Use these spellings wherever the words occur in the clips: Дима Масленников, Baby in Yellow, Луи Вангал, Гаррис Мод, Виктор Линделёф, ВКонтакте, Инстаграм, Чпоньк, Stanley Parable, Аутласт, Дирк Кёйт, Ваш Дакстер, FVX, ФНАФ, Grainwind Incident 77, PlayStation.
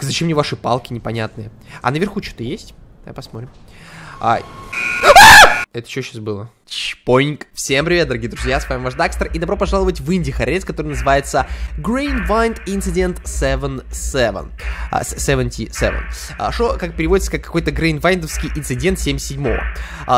Так зачем мне ваши палки непонятные? А наверху что-то есть? Давай посмотрим. Это что сейчас было? Чпоньк. Всем привет, дорогие друзья, с вами Ваш Дакстер, и добро пожаловать в Indy Харец, который называется Grainwind Incident 77. Что, как переводится, как какой-то Grainwind'овский инцидент 77.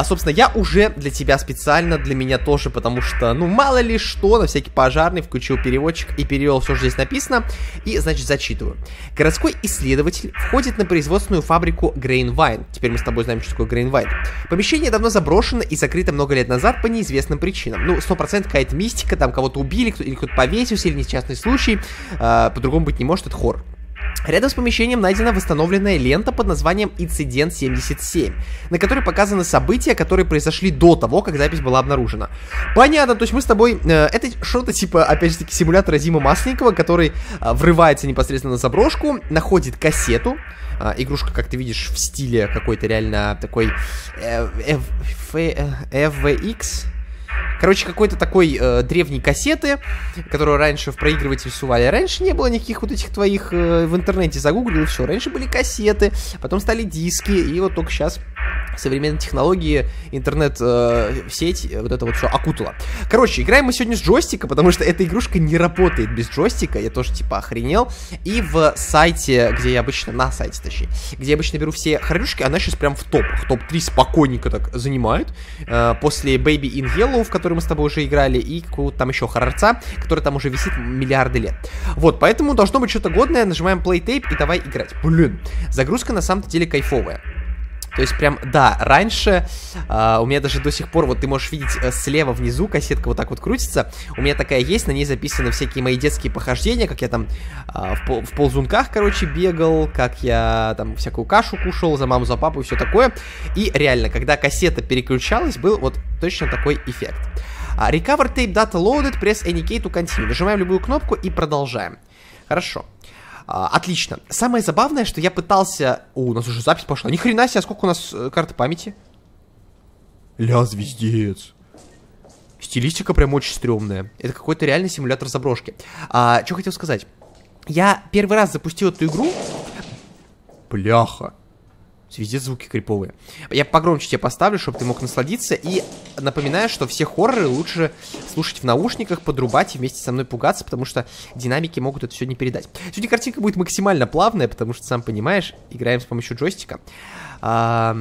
Собственно, я уже для тебя специально, для меня тоже, потому что, ну, мало ли что, на всякий пожарный включил переводчик и перевел все, что здесь написано, и, значит, зачитываю. Городской исследователь входит на производственную фабрику Grainwind. Теперь мы с тобой знаем, что такое Grainwind. Помещение давно заброшено и закрыто много лет назад по неизвестным причинам. Ну, 100% какая-то мистика, там кого-то убили, кто-то повесился, или несчастный случай. По-другому быть не может, это хоррор. Рядом с помещением найдена восстановленная лента под названием «Инцидент 77», на которой показаны события, которые произошли до того, как запись была обнаружена. Понятно, то есть мы с тобой... это что-то типа, опять же таки, симулятора Димы Масленникова, который врывается непосредственно на заброшку, находит кассету. Игрушка, как ты видишь, в стиле какой-то реально такой... FVX... Короче, какой-то такой древней кассеты, которую раньше в проигрыватель сували. Раньше не было никаких вот этих твоих в интернете загуглил, и все. Раньше были кассеты, потом стали диски, и вот только сейчас современные технологии, интернет-сеть, вот это вот все окутало. Короче, играем мы сегодня с джойстика, потому что эта игрушка не работает без джойстика, я тоже типа охренел. И в сайте, где я обычно, на сайте точнее, где я обычно беру все хорюшки, она сейчас прям в топах, топ-3 спокойненько так занимает. После Baby in Yellow, в которой мы с тобой уже играли, и какого-то там еще хоррорца, который там уже висит миллиарды лет. Вот, поэтому должно быть что-то годное, нажимаем play tape и давай играть. Блин, загрузка на самом-то деле кайфовая. То есть прям, да, раньше у меня даже до сих пор, вот ты можешь видеть слева внизу, кассетка вот так вот крутится. У меня такая есть, на ней записаны всякие мои детские похождения, как я там в ползунках, короче, бегал, как я там всякую кашу кушал, за маму, за папу и все такое. И реально, когда кассета переключалась, был вот точно такой эффект. Recover tape data loaded, press any key to continue. Нажимаем любую кнопку и продолжаем. Хорошо. Отлично. Самое забавное, что я пытался... О, у нас уже запись пошла. Ни хрена себе, сколько у нас карты памяти? Ля, звездец. Стилистика прям очень стрёмная. Это какой-то реальный симулятор заброшки. Что хотел сказать? Я первый раз запустил эту игру... Бляха. Звездец, звуки криповые. Я погромче тебе поставлю, чтобы ты мог насладиться. И напоминаю, что все хорроры лучше слушать в наушниках, подрубать и вместе со мной пугаться, потому что динамики могут это все не передать. Сегодня картинка будет максимально плавная, потому что, сам понимаешь, играем с помощью джойстика. Что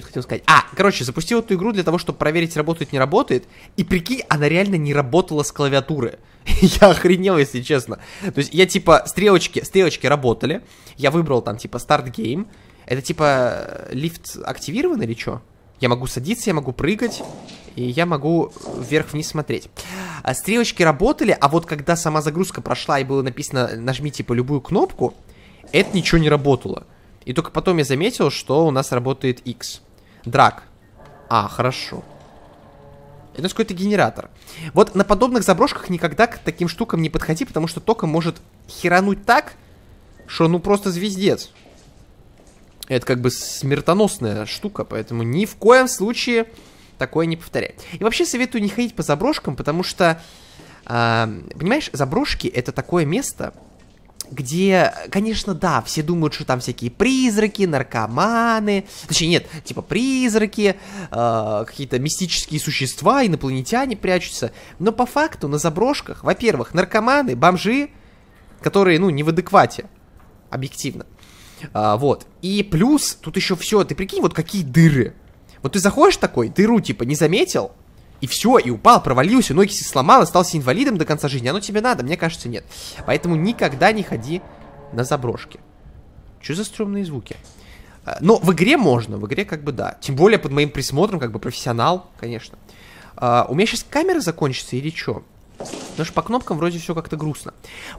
я хотел сказать? Короче, запустил эту игру для того, чтобы проверить, работает, не работает. И прикинь, она реально не работала с клавиатуры. Я охренел, если честно. То есть я типа, стрелочки работали. Я выбрал там типа Start Game. Это типа лифт активирован или что? Я могу садиться, я могу прыгать. И я могу вверх-вниз смотреть. Стрелочки работали, а вот когда сама загрузка прошла и было написано «нажми типа любую кнопку», это ничего не работало. И только потом я заметил, что у нас работает X. Драк. Хорошо. Это у нас какой-то генератор. Вот на подобных заброшках никогда к таким штукам не подходи, потому что током может херануть так, что ну просто звездец. Это как бы смертоносная штука, поэтому ни в коем случае такое не повторяй. И вообще советую не ходить по заброшкам, потому что, понимаешь, заброшки это такое место... Где, конечно, да, все думают, что там всякие призраки, наркоманы. Точнее, нет, типа призраки, какие-то мистические существа, инопланетяне прячутся. Но по факту на заброшках, во-первых, наркоманы, бомжи, которые, ну, не в адеквате, объективно. Вот. И плюс, тут еще все, ты прикинь, вот какие дыры. Вот ты заходишь такой, дыру типа не заметил. И все, и упал, провалился, ноги сломал, остался инвалидом до конца жизни. Оно тебе надо? Мне кажется, нет. Поэтому никогда не ходи на заброшки. Че за стрёмные звуки? Но в игре можно, в игре как бы да. Тем более под моим присмотром, как бы профессионал, конечно. У меня сейчас камера закончится или что? Потому что по кнопкам вроде все как-то грустно.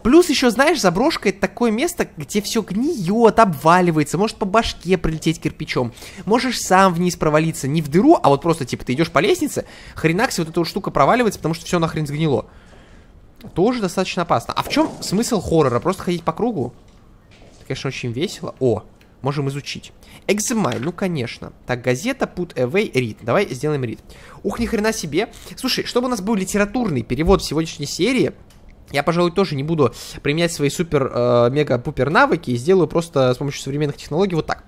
Плюс еще, знаешь, заброшка это такое место, где все гниет, обваливается. Может по башке прилететь кирпичом. Можешь сам вниз провалиться. Не в дыру, а вот просто типа ты идешь по лестнице. Хренакси вот эта вот штука проваливается, потому что все нахрен сгнило. Тоже достаточно опасно. А в чем смысл хоррора? Просто ходить по кругу? Это, конечно, очень весело. О, можем изучить. Экземай, ну конечно. Так, газета, put away, read. Давай сделаем read. Ух, ни хрена себе. Слушай, чтобы у нас был литературный перевод в сегодняшней серии, Я, пожалуй, тоже не буду применять свои супер-мега-пупер навыки и сделаю просто с помощью современных технологий вот так.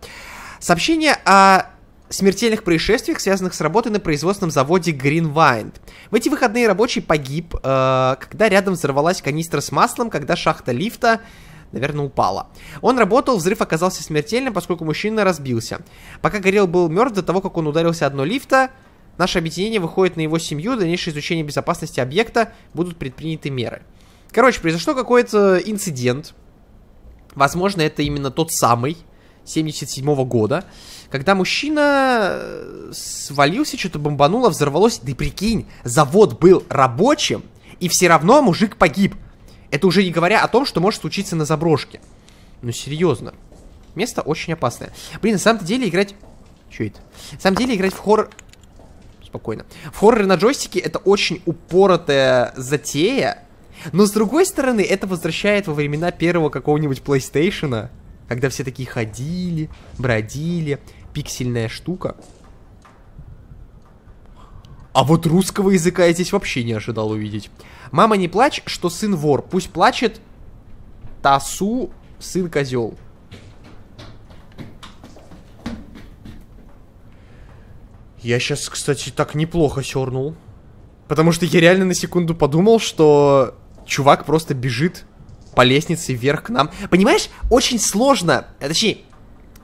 Сообщение о смертельных происшествиях, связанных с работой на производственном заводе Grainwind. В эти выходные рабочий погиб, когда рядом взорвалась канистра с маслом, когда шахта лифта, наверное, упала. Он работал, взрыв оказался смертельным, поскольку мужчина разбился. Пока горел, был мертв до того, как он ударился о дно лифта. Наше объединение выходит на его семью, дальнейшее изучение безопасности объекта, будут предприняты меры. Короче, произошло какой-то инцидент. Возможно, это именно тот самый, 77-го года, когда мужчина свалился, что-то бомбануло, взорвалось. Да прикинь, завод был рабочим, и все равно мужик погиб. Это уже не говоря о том, что может случиться на заброшке. Ну, серьезно. Место очень опасное. Блин, на самом-то деле играть... Что это? На самом деле играть в хоррор... Спокойно. В хорроры на джойстике это очень упоротая затея. Но, с другой стороны, это возвращает во времена первого какого-нибудь PlayStation, когда все такие ходили, бродили. Пиксельная штука. А вот русского языка я здесь вообще не ожидал увидеть. Мама, не плачь, что сын вор. Пусть плачет Тасу, сын козел. Я сейчас, кстати, так неплохо сёрнул. Потому что я реально на секунду подумал, что чувак просто бежит по лестнице вверх к нам. Понимаешь, очень сложно, точнее,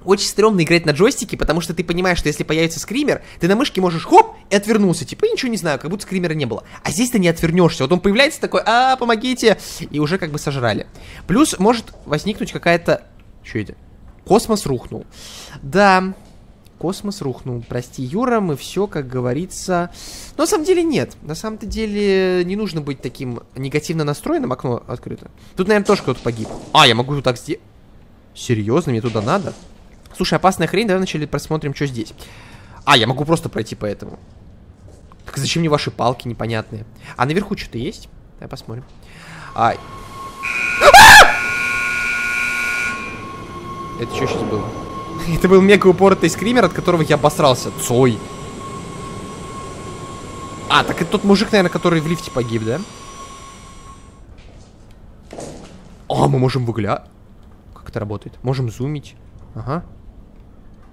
очень стрёмно играть на джойстике, потому что ты понимаешь, что если появится скример, ты на мышке можешь хоп и отвернулся, типа, ничего не знаю, как будто скримера не было. А здесь ты не отвернешься. Вот он появляется такой, а, помогите, и уже как бы сожрали. Плюс может возникнуть какая-то... Чё это? Космос рухнул. Да, космос рухнул. Прости, Юра, мы все, как говорится... Но на самом деле нет. На самом-то деле не нужно быть таким негативно настроенным. Окно открыто. Тут, наверное, тоже кто-то погиб. А, я могу так сделать? Серьезно? Мне туда надо? Слушай, опасная хрень. Давай вначале просмотрим, что здесь. А, я могу просто пройти по этому. Так зачем мне ваши палки непонятные? А наверху что-то есть? Давай посмотрим. Ай. Это что сейчас было? Это был мега упоротый скример, от которого я обосрался. Цой. А, так это тот мужик, наверное, который в лифте погиб, да? А, мы можем выглядеть. Как это работает? Можем зумить. Ага.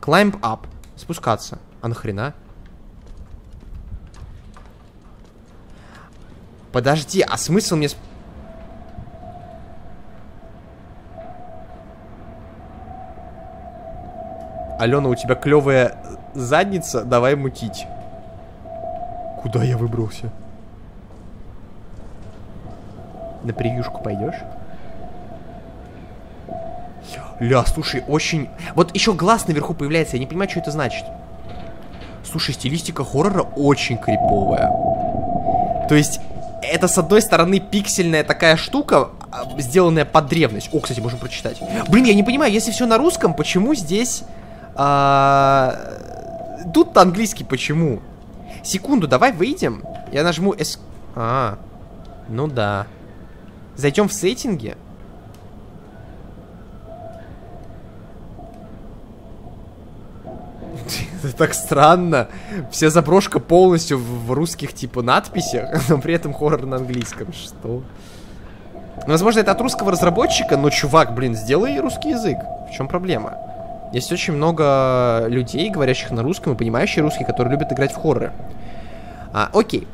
Climb up. Спускаться. А нахрена? Подожди, а смысл мне... Алена, у тебя клевая задница, давай мутить. Куда я выбрался? На приюшку пойдешь? Ля, слушай, очень... Вот еще глаз наверху появляется, я не понимаю, что это значит. Слушай, стилистика хоррора очень криповая. То есть, это с одной стороны пиксельная такая штука, сделанная под древность. О, кстати, можем прочитать. Блин, я не понимаю, если все на русском, почему здесь... Тут-то английский почему? Секунду, давай выйдем. Я нажму... А, ну да. Зайдем в сеттинги. Это так странно. Вся заброшка полностью в русских типа надписях, но при этом хоррор на английском. Что? Возможно, это от русского разработчика, но, чувак, блин, сделай русский язык. В чем проблема? Есть очень много людей, говорящих на русском и понимающих русский, которые любят играть в хорроры. Окей.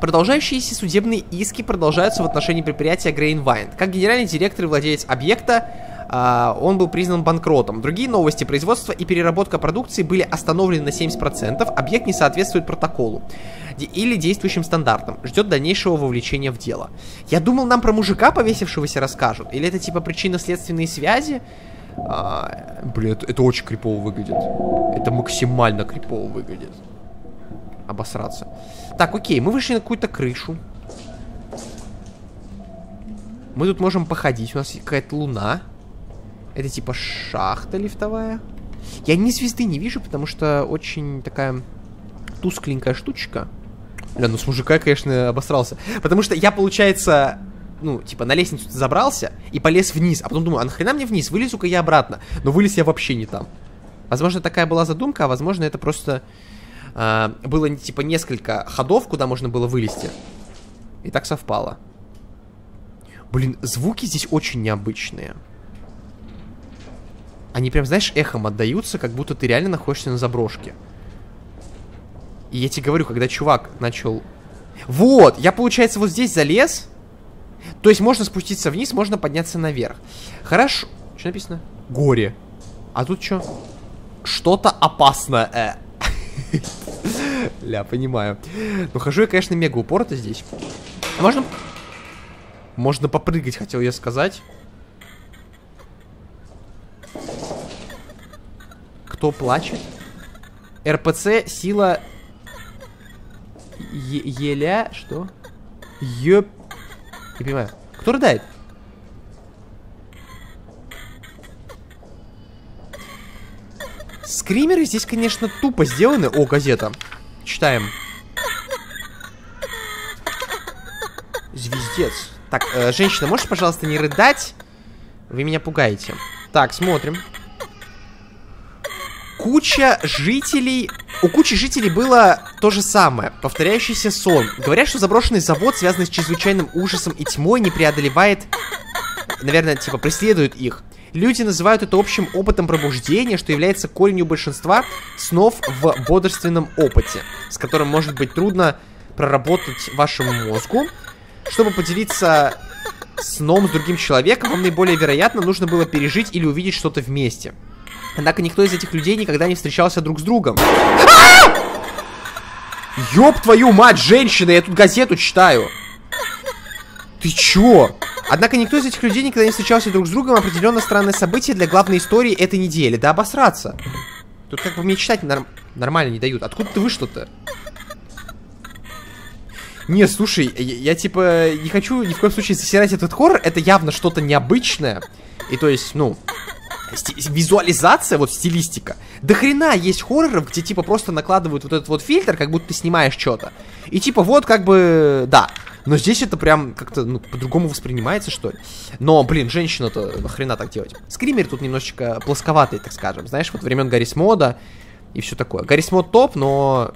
Продолжающиеся судебные иски продолжаются в отношении предприятия Grainwind. Как генеральный директор и владелец объекта, он был признан банкротом. Другие новости: производства и переработка продукции были остановлены на 70%. Объект не соответствует протоколу или действующим стандартам. Ждет дальнейшего вовлечения в дело. Я думал, нам про мужика, повесившегося, расскажут. Или это типа причинно-следственные связи? Блин, это очень крипово выглядит. Это максимально крипово выглядит. Обосраться. Так, окей, мы вышли на какую-то крышу. Мы тут можем походить. У нас какая-то луна. Это типа шахта лифтовая. Я ни звезды не вижу, потому что очень такая тускленькая штучка. Бля, ну с мужика я, конечно, обосрался. Потому что я, получается... Ну, типа, на лестницу забрался и полез вниз. А потом думаю, а нахрена мне вниз? Вылезу-ка я обратно. Но вылез я вообще не там. Возможно, такая была задумка, а возможно, это просто было, типа, несколько ходов, куда можно было вылезти. И так совпало. Блин, звуки здесь очень необычные. Они прям, знаешь, эхом отдаются, как будто ты реально находишься на заброшке. И я тебе говорю, когда чувак начал... Вот! Я, получается, вот здесь залез. То есть можно спуститься вниз, можно подняться наверх. Хорошо. Что написано? Горе. А тут что? Что-то опасное. Ля, понимаю. Ну, хожу я, конечно, мега упорото здесь. Можно... Можно попрыгать, хотел я сказать. Кто плачет? РПЦ, сила... Еля... Что? Ёп... Не понимаю. Кто рыдает? Скримеры здесь, конечно, тупо сделаны. О, газета. Читаем. Звездец. Так, женщина, можешь, пожалуйста, не рыдать? Вы меня пугаете. Так, смотрим. Куча жителей... У кучи жителей было то же самое. Повторяющийся сон. Говорят, что заброшенный завод, связанный с чрезвычайным ужасом и тьмой, не преодолевает... Наверное, типа, преследует их. Люди называют это общим опытом пробуждения, что является коренью большинства снов в бодрственном опыте, с которым может быть трудно проработать вашему мозгу. Чтобы поделиться сном с другим человеком, вам наиболее вероятно нужно было пережить или увидеть что-то вместе. Однако никто из этих людей никогда не встречался друг с другом. Ёб твою мать, женщина, я тут газету читаю. Ты чё? Однако никто из этих людей никогда не встречался друг с другом. Определенно странное событие для главной истории этой недели. Да обосраться. Тут как бы мне читать нормально не дают. Откуда ты вышла-то? Не, слушай, я типа не хочу ни в коем случае засирать этот хоррор. Это явно что-то необычное. И то есть, ну... Визуализация, вот стилистика. До хрена есть хорроров, где типа просто накладывают вот этот вот фильтр, как будто ты снимаешь что-то. И типа вот как бы... Да. Но здесь это прям как-то, ну, по-другому воспринимается, что ли. Но, блин, женщина-то нахрена так делать. Скример тут немножечко плосковатый, так скажем. Знаешь, вот времен Гаррис Мода и все такое. Гаррис Мод топ, но...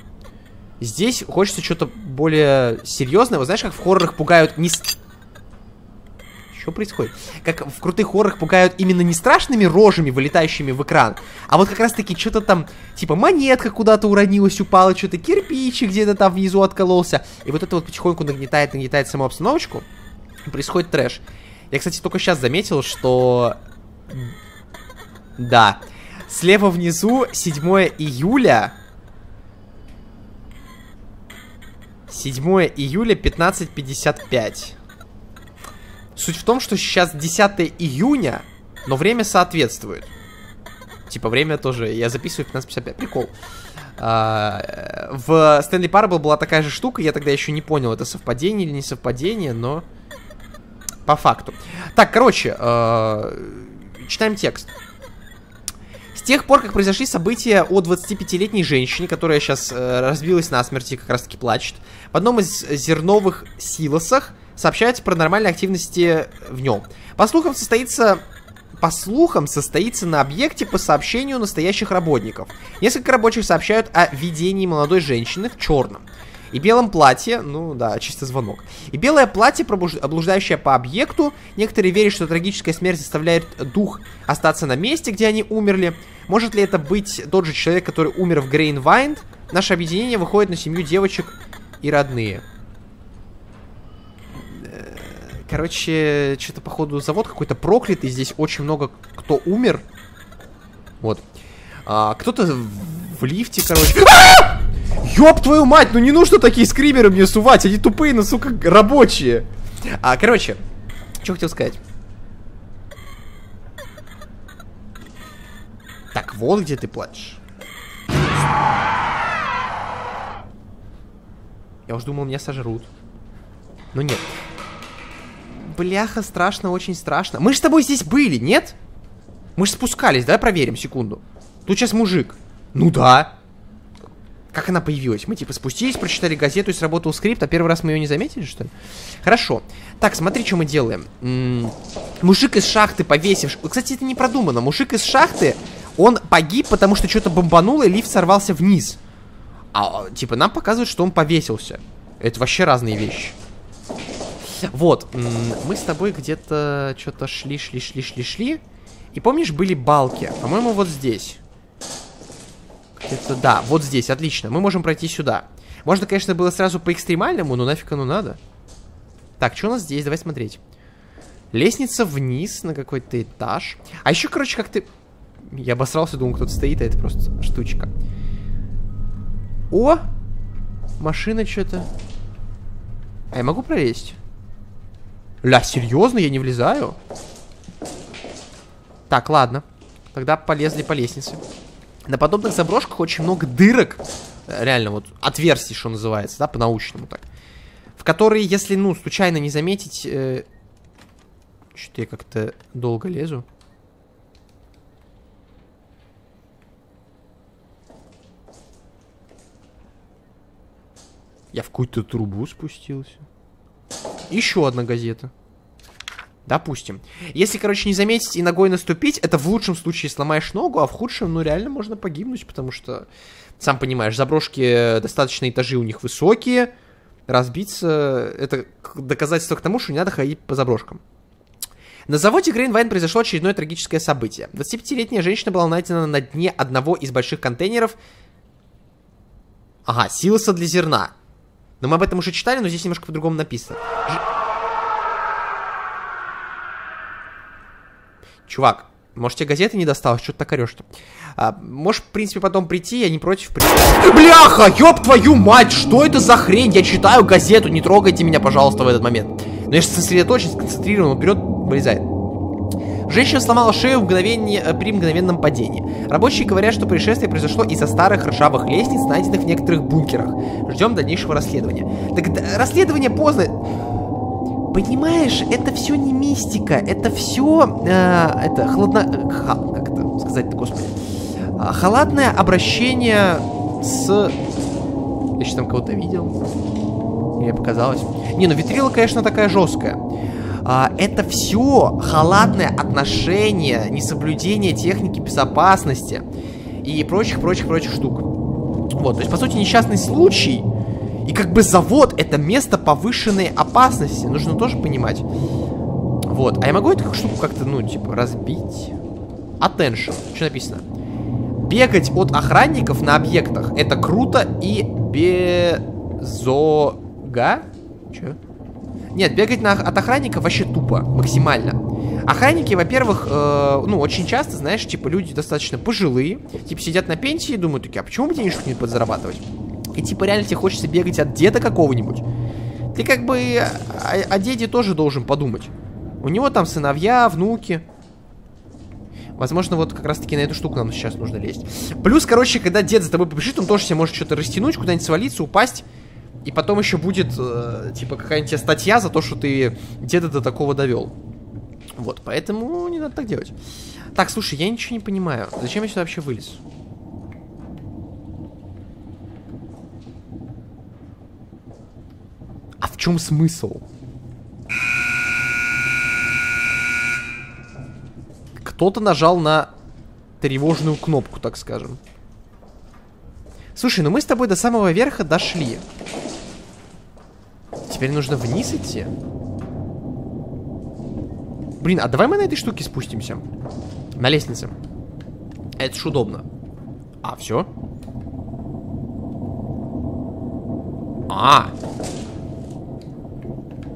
Здесь хочется что-то более серьезное. Вот знаешь, как в хоррорах пугают не... Что происходит? Как в крутых хоррорах пугают именно не страшными рожами, вылетающими в экран, а вот как раз-таки что-то там, типа монетка куда-то уронилась, упала, что-то кирпичик где-то там внизу откололся. И вот это вот потихоньку нагнетает саму обстановочку. Происходит трэш. Я, кстати, только сейчас заметил, что... Да. Слева внизу 7 июля... 7 июля 15:55. Суть в том, что сейчас 10 июня, но время соответствует. Типа время тоже, я записываю 15:55, прикол. В Stanley Parable была такая же штука, я тогда еще не понял, это совпадение или не совпадение, но по факту. Так, короче, читаем текст. С тех пор, как произошли события о 25-летней женщине, которая сейчас разбилась насмерть и как раз-таки плачет, в одном из зерновых силосах сообщается про нормальные активности в нем. По слухам, состоится на объекте по сообщению настоящих работников. Несколько рабочих сообщают о видении молодой женщины в черном и белом платье, ну да, чисто звонок. И белое платье, облуждающее по объекту. Некоторые верят, что трагическая смерть заставляет дух остаться на месте, где они умерли. Может ли это быть тот же человек, который умер в Grainwind? Наше объединение выходит на семью девочек и родные. Короче, что-то походу завод какой-то проклятый. Здесь очень много кто умер. Вот. Кто-то в лифте, короче... Ёб твою мать, ну не нужно такие скримеры мне сувать, они тупые, но, сука, рабочие. Короче, что хотел сказать. Так вот, где ты плачешь. Я уж думал, меня сожрут. Но нет. Бляха, страшно, очень страшно. Мы же с тобой здесь были, нет? Мы же спускались, давай проверим, секунду. Тут сейчас мужик. Ну да. Как она появилась? Мы типа спустились, прочитали газету и сработал скрипт, а первый раз мы ее не заметили, что ли? Хорошо. Так, смотри, что мы делаем. Мужик из шахты повесивший. Кстати, это не продумано. Мужик из шахты, он погиб, потому что что-то бомбануло, и лифт сорвался вниз. А, типа, нам показывают, что он повесился. Это вообще разные вещи. Вот, мы с тобой где-то что-то шли. И помнишь, были балки? По-моему, вот здесь. Где-то, да, вот здесь, отлично. Мы можем пройти сюда. Можно, конечно, было сразу по-экстремальному, но нафиг оно надо. Так, что у нас здесь? Давай смотреть. Лестница вниз на какой-то этаж. А еще, короче, как-то... Я обосрался, думал, кто-то стоит, а это просто штучка. О! Машина что-то... А я могу пролезть? Ля, серьезно? Я не влезаю? Так, ладно. Тогда полезли по лестнице. На подобных заброшках очень много дырок. Реально, вот отверстий, что называется, да, по-научному так. В которые, если, ну, случайно не заметить... Что-то я как-то долго лезу. Я в какую-то трубу спустился. Еще одна газета. Допустим. Если, короче, не заметить и ногой наступить, это в лучшем случае сломаешь ногу, а в худшем, ну, реально можно погибнуть, потому что, сам понимаешь, заброшки, достаточно этажи у них высокие. Разбиться — это доказательство к тому, что не надо ходить по заброшкам. На заводе Grainwind произошло очередное трагическое событие. 25-летняя женщина была найдена на дне одного из больших контейнеров. Ага, силоса для зерна. Но мы об этом уже читали, но здесь немножко по-другому написано. Чувак, может, тебе газеты не досталось? Что ты так орешь-то? Можешь, в принципе, потом прийти, я не против. Бляха, ёб твою мать! Что это за хрень? Я читаю газету, не трогайте меня, пожалуйста, в этот момент. Но я же сосредоточен, сконцентрирован, он берет, вылезает. Женщина сломала шею при мгновенном падении. Рабочие говорят, что происшествие произошло из-за старых ржавых лестниц, найденных в некоторых бункерах. Ждем дальнейшего расследования. Так расследование поздно. Понимаешь, это все не мистика, это все... это как это сказать-то, господи? Халатное обращение с... Я сейчас там кого-то видел. Мне показалось. Не, ну витрила, конечно, такая жесткая. Это все халатное отношение, несоблюдение техники безопасности и прочих штук. Вот, то есть, по сути, несчастный случай. И как бы завод — это место повышенной опасности. Нужно тоже понимать. Вот, а я могу эту штуку как-то, ну, типа, разбить? Attention, что написано? Бегать от охранников на объектах — это круто и безога? Че? Нет, бегать от охранника вообще тупо, максимально. Охранники, во-первых, ну, очень часто, знаешь, типа, люди достаточно пожилые, типа, сидят на пенсии и думают, такие, а почему бы денежку не подзарабатывать? И, типа, реально тебе хочется бегать от деда какого-нибудь. Ты, как бы, о деде тоже должен подумать. У него там сыновья, внуки. Возможно, вот как раз-таки на эту штуку нам сейчас нужно лезть. Плюс, короче, когда дед за тобой побежит, он тоже себе может что-то растянуть, куда-нибудь свалиться, упасть. И потом еще будет, типа, какая-нибудь статья за то, что ты деда до такого довел. Вот, поэтому не надо так делать. Так, слушай, я ничего не понимаю. Зачем я сюда вообще вылез? А в чем смысл? Кто-то нажал на тревожную кнопку, так скажем. Слушай, ну мы с тобой до самого верха дошли. Теперь нужно вниз идти. Блин, а давай мы на этой штуке спустимся. На лестнице. Это ж удобно. А, все.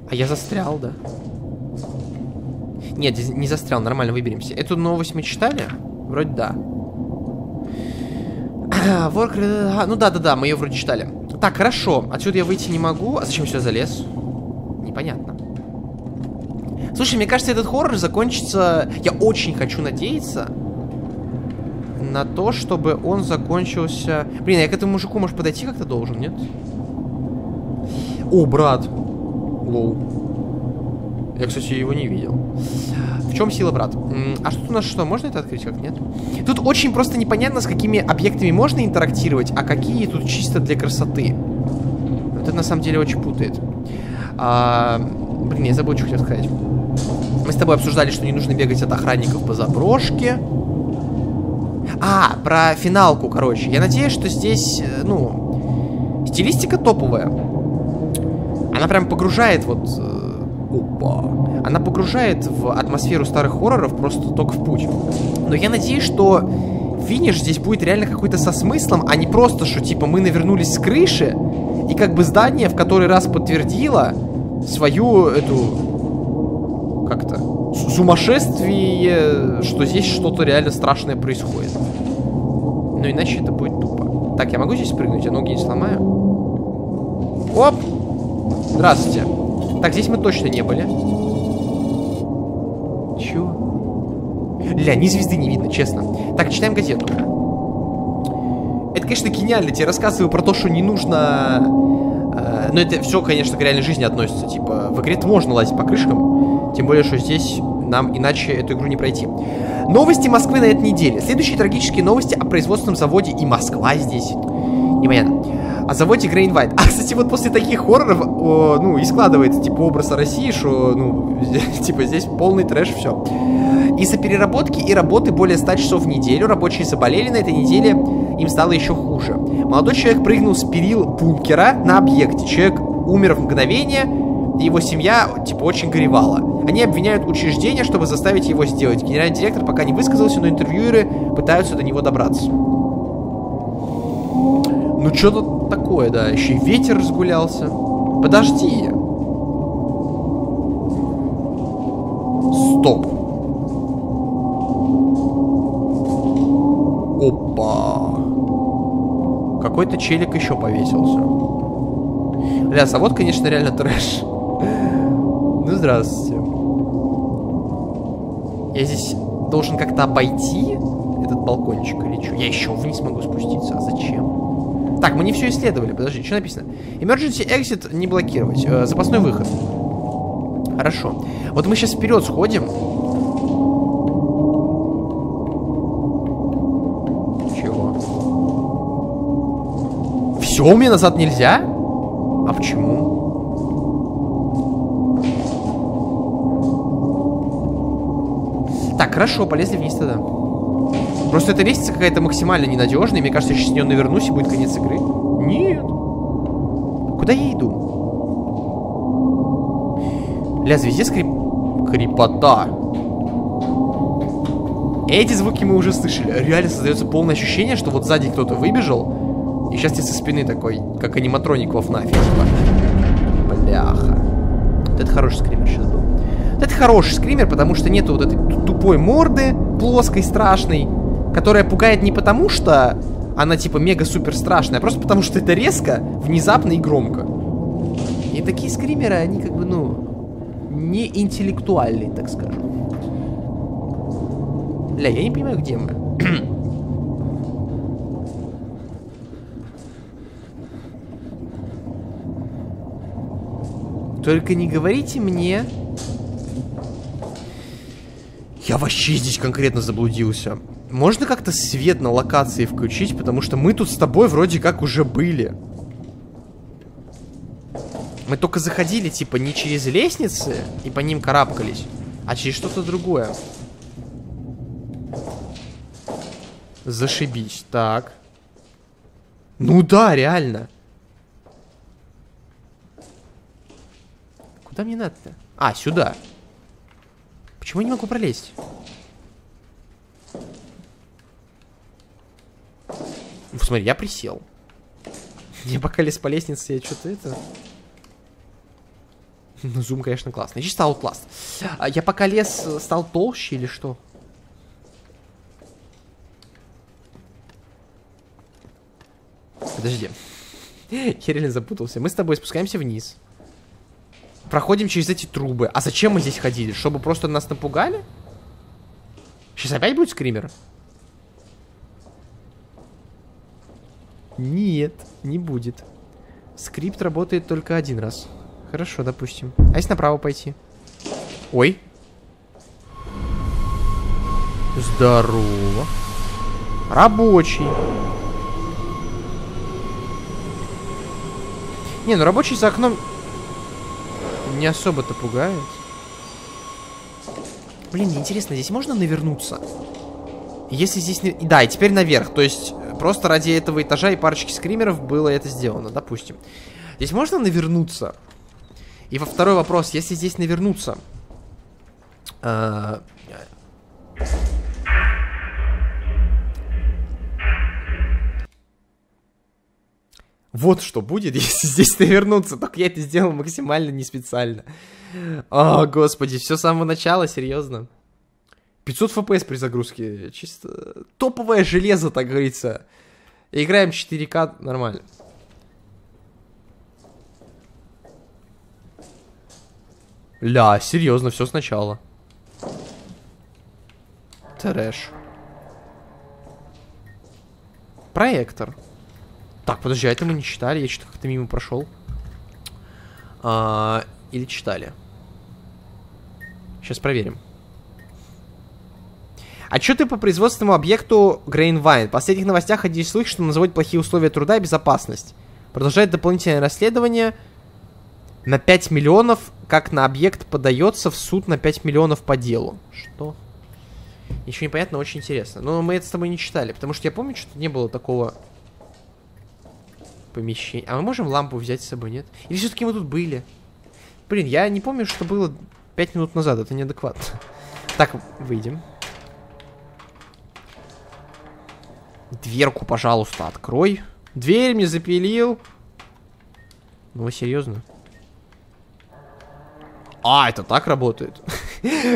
А я застрял, да? Нет, не застрял, нормально, выберемся. Эту новость мы читали? Вроде да. Ну да, мы ее вроде читали. Так, хорошо, отсюда я выйти не могу. А зачем я сюда залез? Непонятно. Слушай, мне кажется, этот хоррор закончится... Я очень хочу надеяться на то, чтобы он закончился... Блин, я к этому мужику, может, подойти как-то должен, нет? О, брат. Лоу. Я, кстати, его не видел. В чем сила, брат? А что у нас что? Можно это открыть как? Нет? Тут очень просто непонятно, с какими объектами можно интерактировать, а какие тут чисто для красоты. Вот это на самом деле очень путает. Блин, я забыл, что хотел сказать. Мы с тобой обсуждали, что не нужно бегать от охранников по заброшке. А, про финалку, короче. Я надеюсь, что здесь, ну, стилистика топовая. Она прям погружает вот скупо. Она погружает в атмосферу старых хорроров просто только в путь. Но я надеюсь, что финиш здесь будет реально какой-то со смыслом, а не просто, что типа мы навернулись с крыши, и как бы здание в который раз подтвердило свою эту... как-то... сумасшествие, что здесь что-то реально страшное происходит. Но иначе это будет тупо. Так, я могу здесь прыгнуть? Я ноги не сломаю? Оп! Здравствуйте. Так, здесь мы точно не были. Чё? Ля, ни звезды не видно, честно. Так, читаем газету. Это, конечно, гениально. Тебе рассказываю про то, что не нужно... но это все, конечно, к реальной жизни относится. Типа, в игре можно лазить по крышкам. Тем более, что здесь... нам иначе эту игру не пройти. Новости Москвы на этой неделе. Следующие трагические новости о производственном заводе. И Москва здесь. Непонятно. О заводе Grainwind. А, кстати, вот после таких хорроров, ну, и складывается, типа, образ России, что, ну, типа, здесь полный трэш, все. Из-за переработки и работы более 100 часов в неделю рабочие заболели. На этой неделе им стало еще хуже. Молодой человек прыгнул с перил бункера на объекте. Человек умер в мгновение, и его семья, типа, очень горевала. Они обвиняют учреждение, чтобы заставить его сделать. Генеральный директор пока не высказался, но интервьюеры пытаются до него добраться. Ну, что тут такое, да? Еще и ветер разгулялся. Подожди. Стоп. Опа. Какой-то челик еще повесился. Бля, завод, конечно, реально трэш. Ну, здравствуйте. Я здесь должен как-то обойти этот балкончик или что? Я еще вниз могу спуститься. А зачем? Так, мы не все исследовали. Подожди, что написано? Emergency exit не блокировать. Запасной выход. Хорошо. Вот мы сейчас вперед сходим. Чего? Все, мне назад нельзя? А почему? Так, хорошо, полезли вниз тогда. Просто эта лестница какая-то максимально ненадежная. Мне кажется, я сейчас с нее навернусь, и будет конец игры. Нет. Куда я иду? Ля, везде скрипота. Эти звуки мы уже слышали. Реально создается полное ощущение, что вот сзади кто-то выбежал. И сейчас тебе со спины такой, как аниматроник во ФНАФе. Типа. Бляха. Вот это хороший скример сейчас был. Это хороший скример, потому что нету вот этой тупой морды, плоской, страшной, которая пугает не потому, что она типа мега-супер страшная, а просто потому, что это резко, внезапно и громко. И такие скримеры, они как бы, ну, не интеллектуальные, так скажем. Бля, я не понимаю, где мы. Только не говорите мне... Я вообще здесь конкретно заблудился. Можно как-то свет на локации включить? Потому что мы тут с тобой вроде как уже были. Мы только заходили, типа, не через лестницы и по ним карабкались, а через что-то другое. Зашибись. Так. Ну да, реально. Куда мне надо-то? А, сюда. Почему я не могу пролезть? Ну, смотри, я присел. Я пока лез по лестнице, я что-то это... Ну, зум, конечно, классный. Чисто аутласт. Я пока лез, стал толще или что? Подожди. Я реально запутался. Мы с тобой спускаемся вниз. Проходим через эти трубы. А зачем мы здесь ходили? Чтобы просто нас напугали? Сейчас опять будет скример? Нет, не будет. Скрипт работает только один раз. Хорошо, допустим. А если направо пойти? Ой. Здорово. Рабочий. Не, ну рабочий за окном... не особо-то пугает. Блин, мне интересно, здесь можно навернуться? Если здесь... Да, и теперь наверх. То есть, просто ради этого этажа и парочки скримеров было это сделано, допустим. Здесь можно навернуться? И во второй вопрос, если здесь навернуться... Вот что будет, если здесь навернуться. Только я это сделал максимально не специально. О, господи, все с самого начала, серьезно. 500 FPS при загрузке. Чисто топовое железо, так говорится. Играем 4К, нормально. Ля, серьезно, все сначала. Трэш. Проектор. Так, подожди, а это мы не читали, я что-то как-то мимо прошел. Или читали. Сейчас проверим. Отчеты по производственному объекту Grainwind. В последних новостях ходили слухи, что называют плохие условия труда и безопасность. Продолжает дополнительное расследование на 5 миллионов, как на объект подается в суд на 5 миллионов по делу. Что? Еще непонятно, очень интересно. Но мы это с тобой не читали, потому что я помню, что не было такого... помещение. А мы можем лампу взять с собой, нет? Или все-таки мы тут были? Блин, я не помню, что было 5 минут назад. Это неадекватно. Так, выйдем. Дверку, пожалуйста, открой. Дверь мне запилил. Ну, вы серьезно? А, это так работает.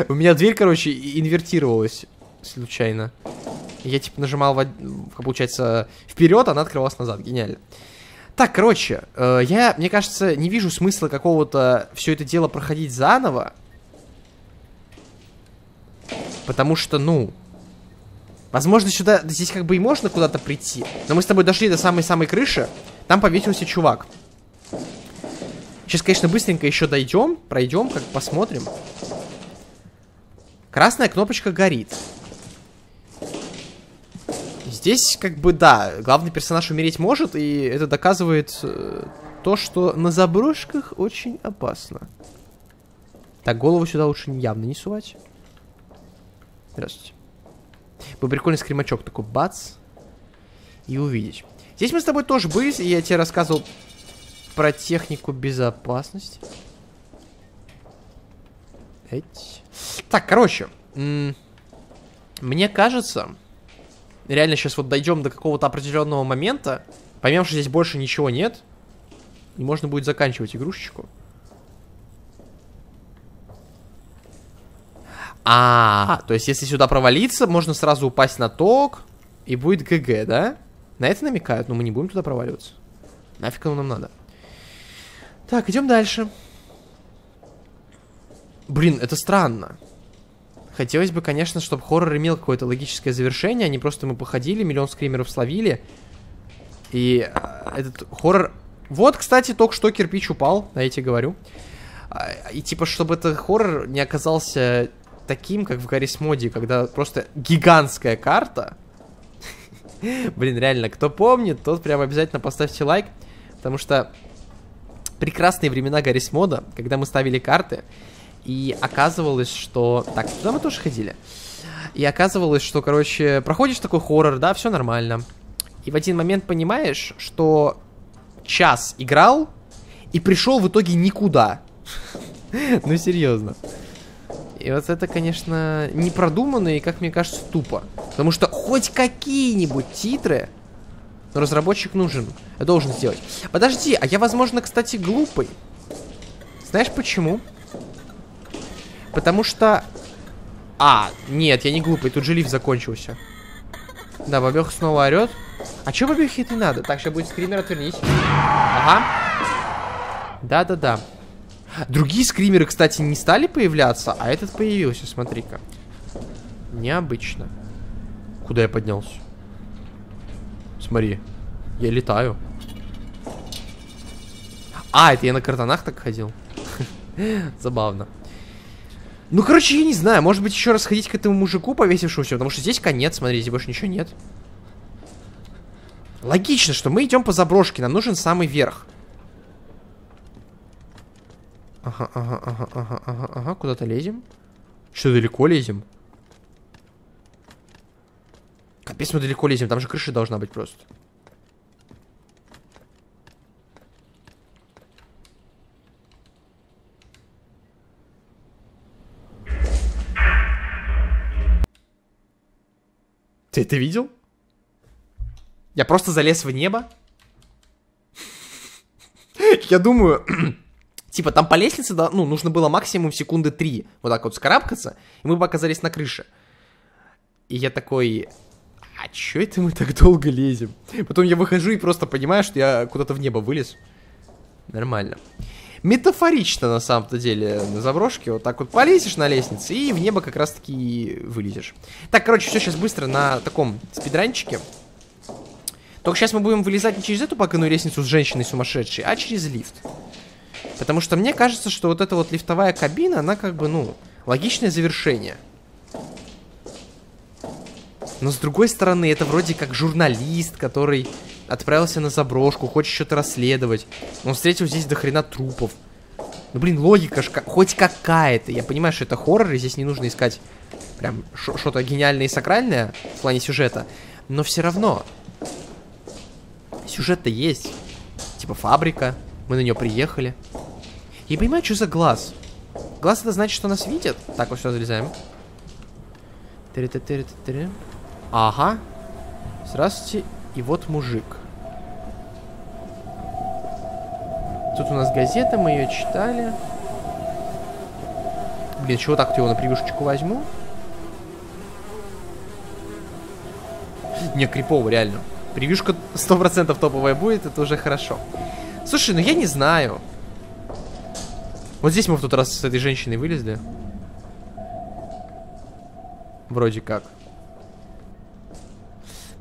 У меня дверь, короче, инвертировалась случайно. Я, типа, нажимал, получается, вперед, она открывалась назад. Гениально. Так, короче, я, мне кажется, не вижу смысла какого-то все это дело проходить заново. Потому что, ну, возможно, сюда, здесь как бы и можно куда-то прийти. Но мы с тобой дошли до самой-самой крыши. Там повесился чувак. Сейчас, конечно, быстренько еще дойдем, пройдем, как посмотрим. Красная кнопочка горит. Здесь, как бы, да, главный персонаж умереть может, и это доказывает то, что на заброшках очень опасно. Так, голову сюда лучше явно не сувать. Здравствуйте. Был прикольный скримачок, такой бац, и увидеть. Здесь мы с тобой тоже были, и я тебе рассказывал про технику безопасности. Эть. Так, короче, мне кажется... Реально сейчас вот дойдем до какого-то определенного момента, поймем, что здесь больше ничего нет, и можно будет заканчивать игрушечку. То есть если сюда провалиться, можно сразу упасть на ток, и будет ГГ, да? На это намекают, но мы не будем туда проваливаться. Нафиг оно нам надо. Так, идем дальше. Блин, это странно. Хотелось бы, конечно, чтобы хоррор имел какое-то логическое завершение, а не просто мы походили, миллион скримеров словили. И этот хоррор... Вот, кстати, только что кирпич упал, да, я тебе говорю. И типа, чтобы этот хоррор не оказался таким, как в Гаррис Моде, когда просто гигантская карта. Блин, реально, кто помнит, тот прям обязательно поставьте лайк, потому что прекрасные времена Гаррис Мода, когда мы ставили карты... И оказывалось, что... Так, туда мы тоже ходили. И оказывалось, что, короче, проходишь такой хоррор, да, все нормально. И в один момент понимаешь, что час играл и пришел в итоге никуда. Ну, серьезно. И вот это, конечно, непродуманно и, как мне кажется, тупо. Потому что хоть какие-нибудь титры... Но разработчик нужен, должен сделать. Подожди, а я, возможно, кстати, глупый. Знаешь, почему? Потому что... нет, я не глупый, тут же лифт закончился. Да, бабёха снова орёт. А чё бабёхе это надо? Так, сейчас будет скример, отвернись. Ага. Да-да-да. Другие скримеры, кстати, не стали появляться, а этот появился, смотри-ка. Необычно. Куда я поднялся? Смотри, я летаю. Это я на картонах так ходил. Забавно. Ну, короче, я не знаю, может быть, еще раз ходить к этому мужику, повесившемуся, потому что здесь конец, смотри, здесь больше ничего нет. Логично, что мы идем по заброшке, нам нужен самый верх. Ага, куда-то лезем. Что, далеко лезем? Капец, мы далеко лезем, там же крыша должна быть просто. Ты это видел? Я просто залез в небо. Я думаю, типа там по лестнице, ну, нужно было максимум секунды 3 вот так вот скарабкаться, и мы бы оказались на крыше. И я такой, а чё это мы так долго лезем? Потом я выхожу и просто понимаю, что я куда-то в небо вылез. Нормально. Метафорично, на самом-то деле, на заброшке. Вот так вот полезешь на лестнице и в небо как раз-таки вылезешь. Так, короче, все сейчас быстро на таком спидранчике. Только сейчас мы будем вылезать не через эту покойную лестницу с женщиной сумасшедшей, а через лифт. Потому что мне кажется, что вот эта вот лифтовая кабина, она как бы, ну, логичное завершение. Но с другой стороны, это вроде как журналист, который отправился на заброшку, хочет что-то расследовать. Он встретил здесь до хрена трупов. Ну, блин, логика ж хоть какая-то. Я понимаю, что это хоррор, и здесь не нужно искать прям что-то гениальное и сакральное в плане сюжета. Но все равно... Сюжет-то есть. Типа фабрика. Мы на нее приехали. Я понимаю, что за глаз. Глаз — это значит, что нас видят. Так, вот все, залезаем. Ага. Здравствуйте. И вот мужик. Тут у нас газета, мы ее читали. Блин, чего так-то его на превьюшечку возьму? Не, крипово, реально. Превьюшка 100% топовая будет, это уже хорошо. Слушай, ну я не знаю. Вот здесь мы в тот раз с этой женщиной вылезли. Вроде как.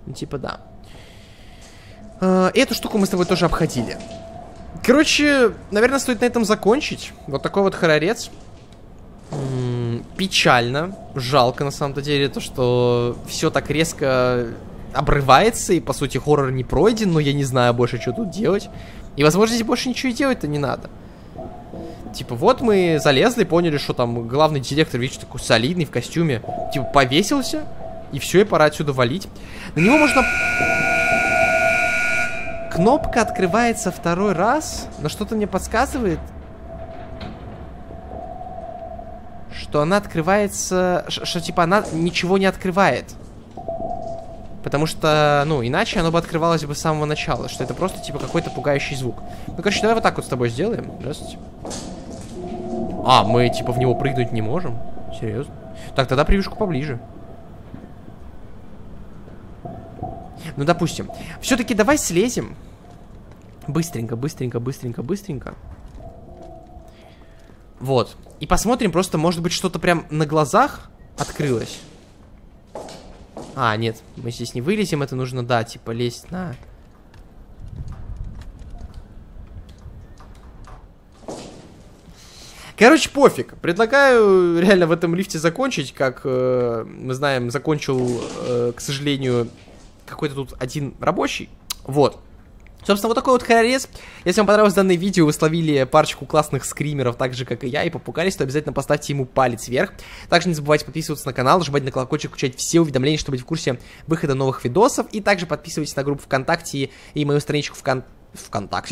Ну типа да. Эту штуку мы с тобой тоже обходили. Короче, наверное, стоит на этом закончить. Вот такой вот хоррорец. Печально. Жалко на самом-то деле то, что все так резко... обрывается, и, по сути, хоррор не пройден, но я не знаю больше, что тут делать. И, возможно, здесь больше ничего и делать-то не надо. Типа, вот мы залезли, поняли, что там главный директор, видишь, такой солидный, в костюме. Типа, повесился, и все, и пора отсюда валить. На него можно... Кнопка открывается второй раз, но что-то мне подсказывает, что она открывается... Что, типа, она ничего не открывает. Потому что, ну, иначе оно бы открывалось бы с самого начала. Что это просто, типа, какой-то пугающий звук. Ну, короче, давай вот так вот с тобой сделаем. Здравствуйте. А, мы, типа, в него прыгнуть не можем? Серьезно? Так, тогда превьюшку поближе. Ну, допустим. Все-таки давай слезем. Быстренько, быстренько, быстренько, быстренько. Вот. И посмотрим, просто, может быть, что-то прям на глазах открылось. А, нет, мы здесь не вылезем, это нужно, да, типа, лезть на... Короче, пофиг. Предлагаю реально в этом лифте закончить, как мы знаем, закончил, к сожалению, какой-то тут один рабочий. Вот. Собственно, вот такой вот хоррорец. Если вам понравилось данное видео, вы словили парочку классных скримеров, так же, как и я, и попугались, то обязательно поставьте ему палец вверх. Также не забывайте подписываться на канал, нажимать на колокольчик, включать все уведомления, чтобы быть в курсе выхода новых видосов. И также подписывайтесь на группу ВКонтакте и мою страничку ВКонтакте,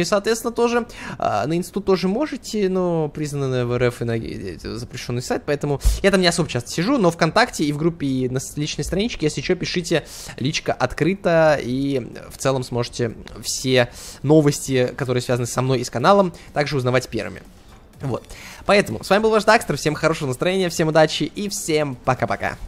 соответственно, тоже. На Инсту тоже можете, но признанная в РФ и запрещенный сайт, поэтому я там не особо часто сижу, но ВКонтакте и в группе, и на личной страничке, если что, пишите, личка открыта, и в целом сможете все новости, которые связаны со мной и с каналом, также узнавать первыми. Вот, поэтому с вами был Ваш Дакстер, всем хорошего настроения, всем удачи и всем пока-пока.